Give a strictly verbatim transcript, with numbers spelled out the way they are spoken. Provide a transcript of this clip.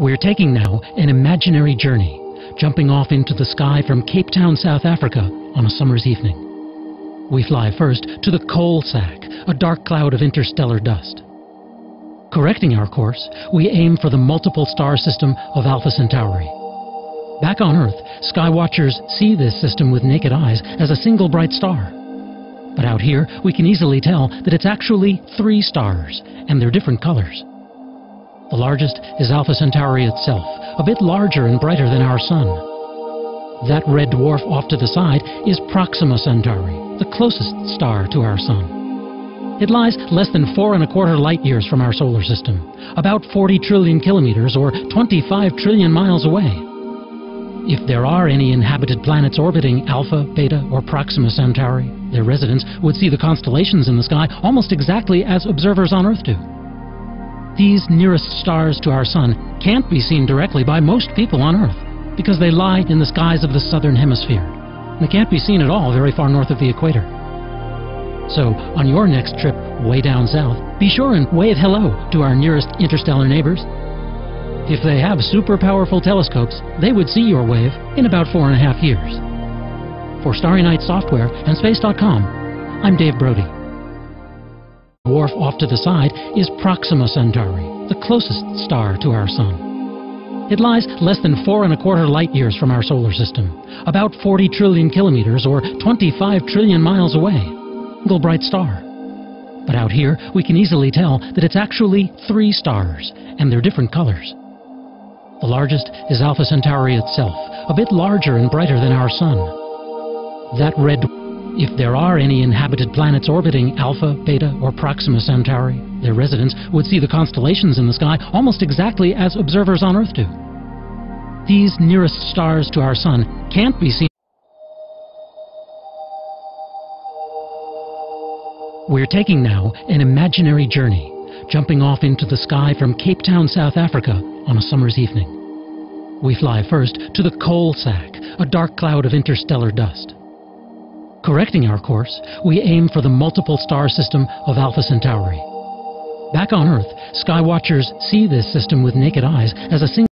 We're taking now an imaginary journey, jumping off into the sky from Cape Town, South Africa on a summer's evening. We fly first to the Coalsack, a dark cloud of interstellar dust. Correcting our course, we aim for the multiple star system of Alpha Centauri. Back on Earth, skywatchers see this system with naked eyes as a single bright star. But out here, we can easily tell that it's actually three stars, and they're different colors. The largest is Alpha Centauri itself, a bit larger and brighter than our Sun. That red dwarf off to the side is Proxima Centauri, the closest star to our Sun. It lies less than four and a quarter light years from our solar system, about forty trillion kilometers or twenty-five trillion miles away. If there are any inhabited planets orbiting Alpha, Beta, or Proxima Centauri, their residents would see the constellations in the sky almost exactly as observers on Earth do. These nearest stars to our Sun can't be seen directly by most people on Earth because they lie in the skies of the southern hemisphere. They can't be seen at all very far north of the equator. So, on your next trip way down south, be sure and wave hello to our nearest interstellar neighbors. If they have super powerful telescopes, they would see your wave in about four and a half years. For Starry Night Software and Space dot com, I'm Dave Brody. The dwarf off to the side is Proxima Centauri, the closest star to our Sun. It lies less than four and a quarter light years from our solar system, about forty trillion kilometers or twenty-five trillion miles away. Single bright star. But out here, we can easily tell that it's actually three stars, and they're different colors. The largest is Alpha Centauri itself, a bit larger and brighter than our Sun. That red dwarf. If there are any inhabited planets orbiting Alpha, Beta, or Proxima Centauri, their residents would see the constellations in the sky almost exactly as observers on Earth do. These nearest stars to our Sun can't be seen. We're taking now an imaginary journey, jumping off into the sky from Cape Town, South Africa on a summer's evening. We fly first to the Coalsack, a dark cloud of interstellar dust. Correcting our course, we aim for the multiple star system of Alpha Centauri. Back on Earth, skywatchers see this system with naked eyes as a single